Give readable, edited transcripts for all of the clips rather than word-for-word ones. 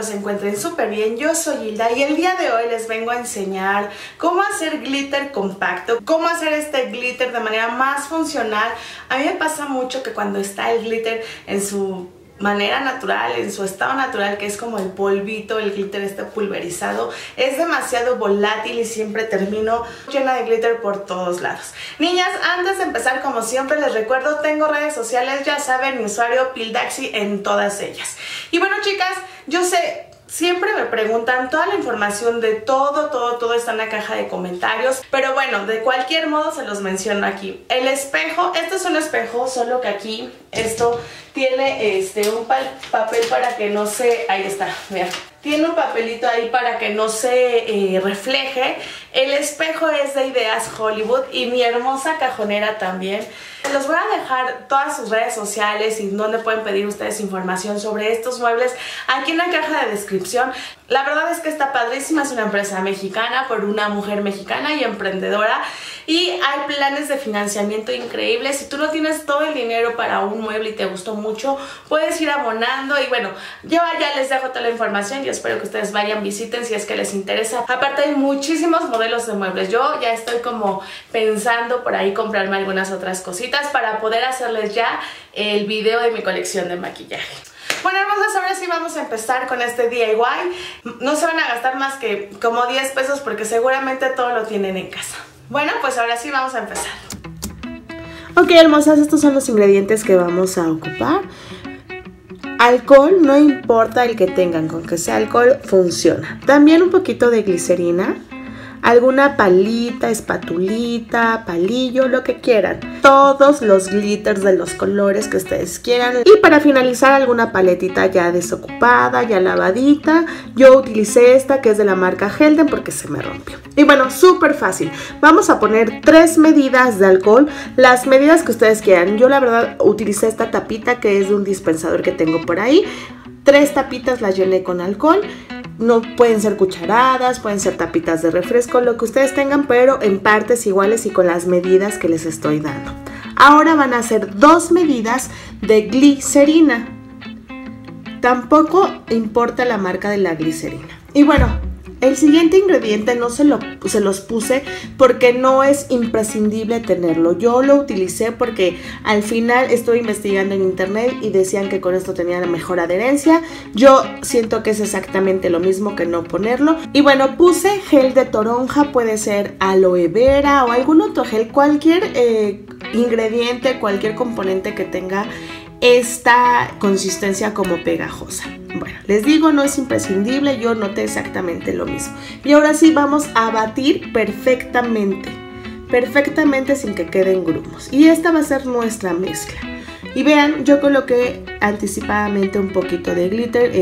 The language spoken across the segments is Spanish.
espero se encuentren súper bien. Yo soy Hilda y el día de hoy les vengo a enseñar cómo hacer glitter compacto, cómo hacer este glitter de manera más funcional. A mí me pasa mucho que cuando está el glitter en su manera natural, en su estado natural, que es como el polvito, el glitter este pulverizado, es demasiado volátil y siempre termino llena de glitter por todos lados. Niñas, antes de empezar, como siempre les recuerdo, tengo redes sociales, ya saben, mi usuario Phildaxy en todas ellas. Y bueno, chicas, yo sé, siempre me preguntan, toda la información de todo está en la caja de comentarios, pero bueno, de cualquier modo se los menciono aquí. El espejo, este es un espejo, solo que aquí esto tiene un papel para que no se... ahí está, mira. Tiene un papelito ahí para que no se refleje. El espejo es de Ideas Hollywood y mi hermosa cajonera también. Los voy a dejar todas sus redes sociales y donde pueden pedir ustedes información sobre estos muebles aquí en la caja de descripción. La verdad es que está padrísima, es una empresa mexicana por una mujer mexicana y emprendedora. Y hay planes de financiamiento increíbles. Si tú no tienes todo el dinero para un mueble y te gustó mucho, puedes ir abonando. Y bueno, yo ya les dejo toda la información. Yo espero que ustedes vayan, visiten si es que les interesa. Aparte hay muchísimos modelos de muebles. Yo ya estoy como pensando por ahí comprarme algunas otras cositas para poder hacerles ya el video de mi colección de maquillaje. Bueno, hermosas, ahora sí vamos a empezar con este DIY. No se van a gastar más que como 10 pesos porque seguramente todo lo tienen en casa. Bueno, pues ahora sí vamos a empezar. Ok, hermosas, estos son los ingredientes que vamos a ocupar. Alcohol, no importa el que tengan, con que sea alcohol funciona. También un poquito de glicerina, alguna palita, espatulita, palillo, lo que quieran. Todos los glitters de los colores que ustedes quieran. Y para finalizar, alguna paletita ya desocupada, ya lavadita. Yo utilicé esta que es de la marca Helden porque se me rompió. Y bueno, súper fácil. Vamos a poner 3 medidas de alcohol, las medidas que ustedes quieran. Yo la verdad utilicé esta tapita que es de un dispensador que tengo por ahí. 3 tapitas las llené con alcohol. No pueden ser cucharadas, pueden ser tapitas de refresco, lo que ustedes tengan, pero en partes iguales y con las medidas que les estoy dando. Ahora van a hacer 2 medidas de glicerina. Tampoco importa la marca de la glicerina. Y bueno, el siguiente ingrediente no se los puse porque no es imprescindible tenerlo. Yo lo utilicé porque al final estuve investigando en internet y decían que con esto tenía la mejor adherencia. Yo siento que es exactamente lo mismo que no ponerlo. Y bueno, puse gel de toronja, puede ser aloe vera o algún otro gel, cualquier ingrediente, cualquier componente que tenga esta consistencia como pegajosa. Bueno, les digo, no es imprescindible, yo noté exactamente lo mismo. Y ahora sí vamos a batir perfectamente sin que queden grumos. Y esta va a ser nuestra mezcla. Y vean, yo coloqué anticipadamente un poquito de glitter.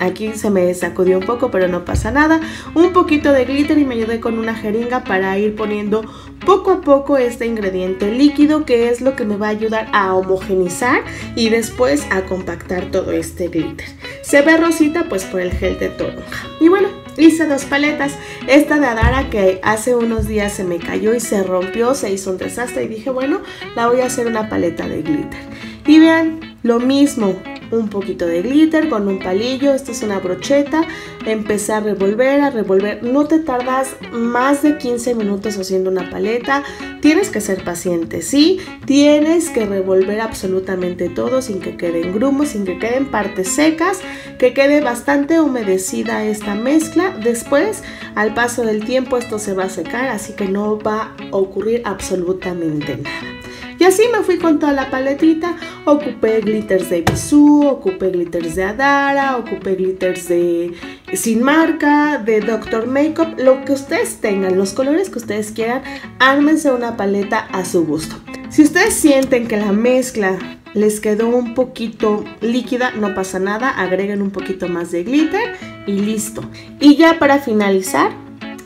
Aquí se me sacudió un poco, pero no pasa nada. Un poquito de glitter y me ayudé con una jeringa para ir poniendo poco a poco este ingrediente líquido, que es lo que me va a ayudar a homogenizar y después a compactar todo este glitter. Se ve rosita pues por el gel de toronja. Y bueno, hice 2 paletas. Esta de Adara que hace unos días se me cayó y se rompió, se hizo un desastre y dije, bueno, la voy a hacer una paleta de glitter. Y vean, lo mismo, un poquito de glitter con un palillo, esto es una brocheta, empecé a revolver, no te tardas más de 15 minutos haciendo una paleta, tienes que ser paciente, ¿sí? Tienes que revolver absolutamente todo sin que queden grumos, sin que queden partes secas, que quede bastante humedecida esta mezcla, después al paso del tiempo esto se va a secar, así que no va a ocurrir absolutamente nada. Y así me fui con toda la paletita, ocupé glitters de Bisú, ocupé glitters de Adara, ocupé glitters de sin marca, de Doctor Makeup, lo que ustedes tengan, los colores que ustedes quieran, ármense una paleta a su gusto. Si ustedes sienten que la mezcla les quedó un poquito líquida, no pasa nada, agreguen un poquito más de glitter y listo. Y ya para finalizar,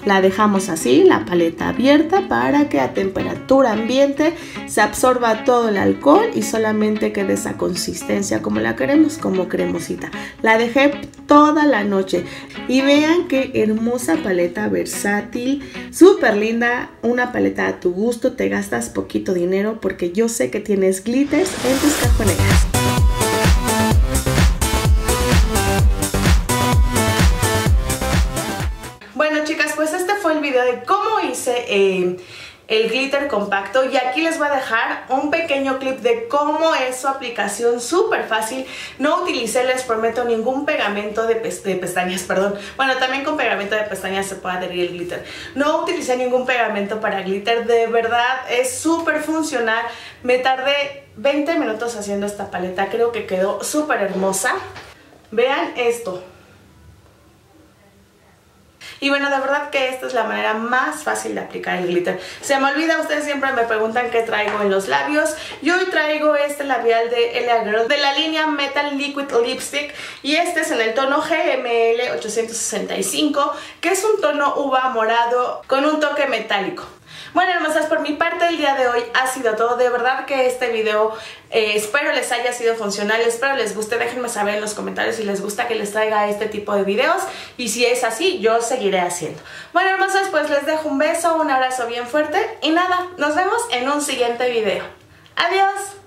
la dejamos así, la paleta abierta, para que a temperatura ambiente se absorba todo el alcohol y solamente quede esa consistencia como la queremos, como cremosita. La dejé toda la noche y vean qué hermosa paleta versátil, súper linda, una paleta a tu gusto, te gastas poquito dinero porque yo sé que tienes glitters en tus cajoneras. cómo hice el glitter compacto, y aquí les voy a dejar un pequeño clip de cómo es su aplicación súper fácil. No utilicé, les prometo, ningún pegamento de pestañas, perdón. Bueno, también con pegamento de pestañas se puede adherir el glitter. No utilicé ningún pegamento para glitter, de verdad es súper funcional. Me tardé 20 minutos haciendo esta paleta, creo que quedó súper hermosa. Vean esto. Y bueno, de verdad que esta es la manera más fácil de aplicar el glitter. Se me olvida, ustedes siempre me preguntan qué traigo en los labios. Yo hoy traigo este labial de L.A. Girl de la línea Metal Liquid Lipstick. Y este es en el tono GML 865, que es un tono uva morado con un toque metálico. Bueno, hermosas, por mi parte el día de hoy ha sido todo. De verdad que este video espero les haya sido funcional, espero les guste. Déjenme saber en los comentarios si les gusta que les traiga este tipo de videos, y si es así, yo seguiré haciendo. Bueno, hermosas, pues les dejo un beso, un abrazo bien fuerte, y nada, nos vemos en un siguiente video. ¡Adiós!